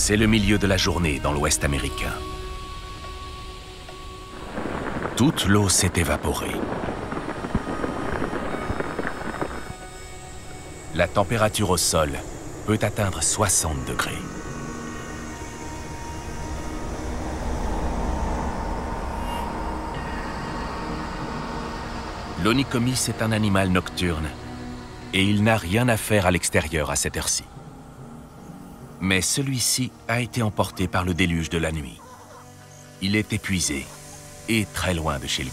C'est le milieu de la journée dans l'Ouest américain. Toute l'eau s'est évaporée. La température au sol peut atteindre 60 degrés. L'onychomys est un animal nocturne et il n'a rien à faire à l'extérieur à cette heure-ci. Mais celui-ci a été emporté par le déluge de la nuit. Il est épuisé et très loin de chez lui.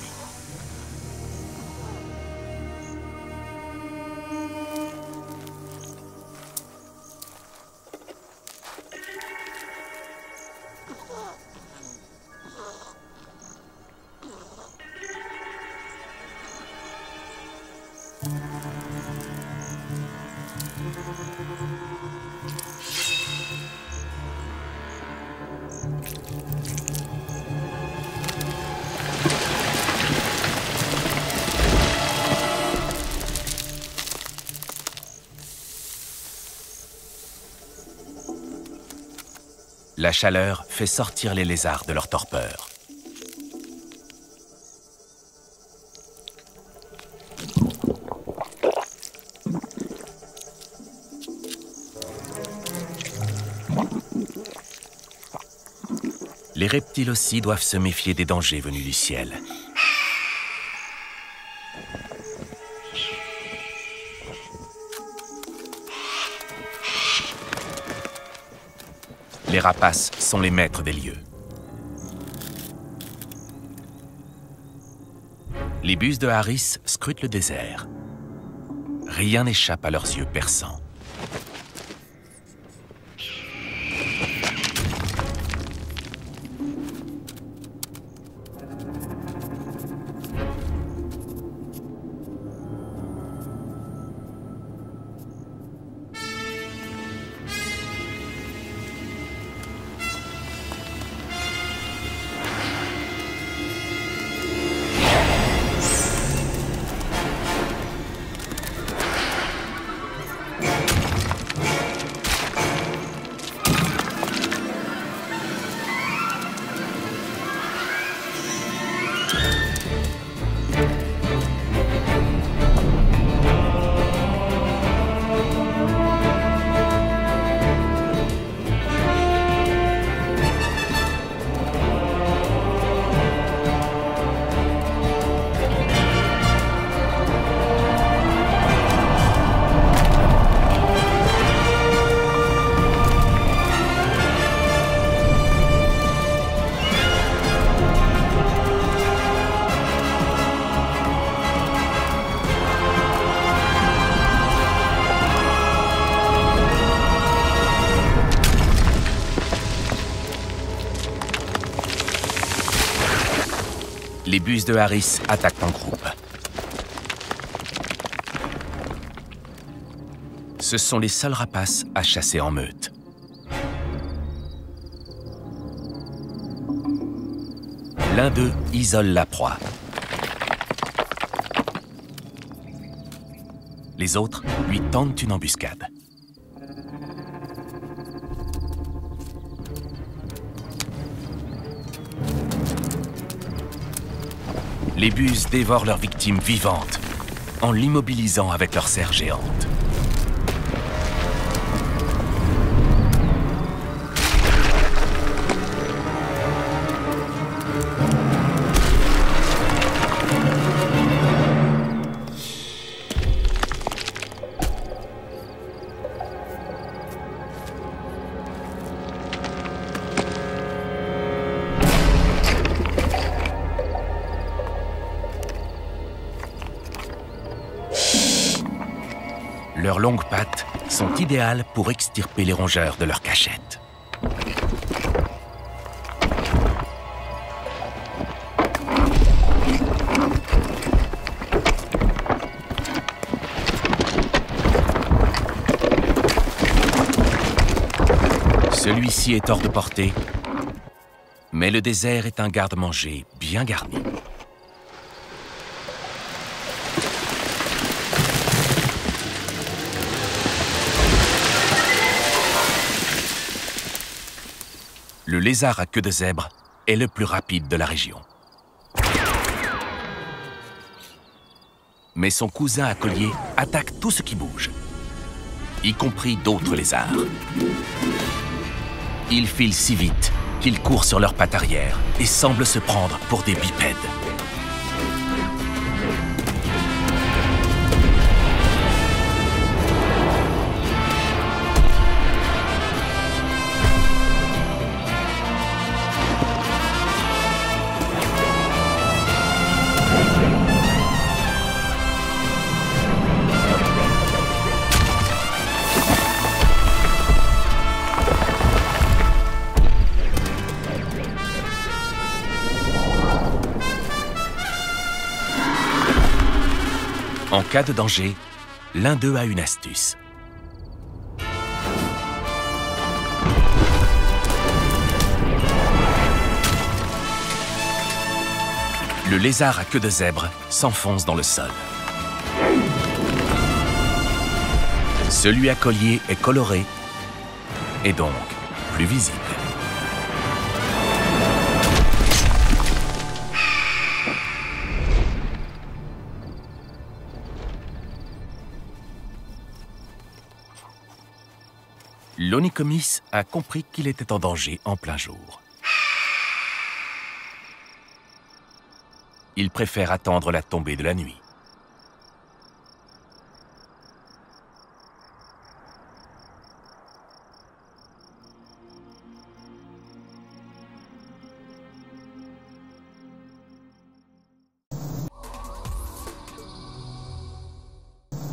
La chaleur fait sortir les lézards de leur torpeur. Les reptiles aussi doivent se méfier des dangers venus du ciel. Les rapaces sont les maîtres des lieux. Les buses de Harris scrutent le désert. Rien n'échappe à leurs yeux perçants. Les buses de Harris attaquent en groupe. Ce sont les seuls rapaces à chasser en meute. L'un d'eux isole la proie. Les autres lui tendent une embuscade. Les buses dévorent leurs victimes vivantes en l'immobilisant avec leurs serres géantes. Leurs longues pattes sont idéales pour extirper les rongeurs de leur cachette. Celui-ci est hors de portée, mais le désert est un garde-manger bien garni. le lézard à queue de zèbre est le plus rapide de la région. Mais son cousin à collier attaque tout ce qui bouge, y compris d'autres lézards. Ils filent si vite qu'ils courent sur leurs pattes arrière et semblent se prendre pour des bipèdes. En cas de danger, l'un d'eux a une astuce. Le lézard à queue de zèbre s'enfonce dans le sol. Celui à collier est coloré et donc plus visible. L'Onychomys a compris qu'il était en danger en plein jour. Il préfère attendre la tombée de la nuit.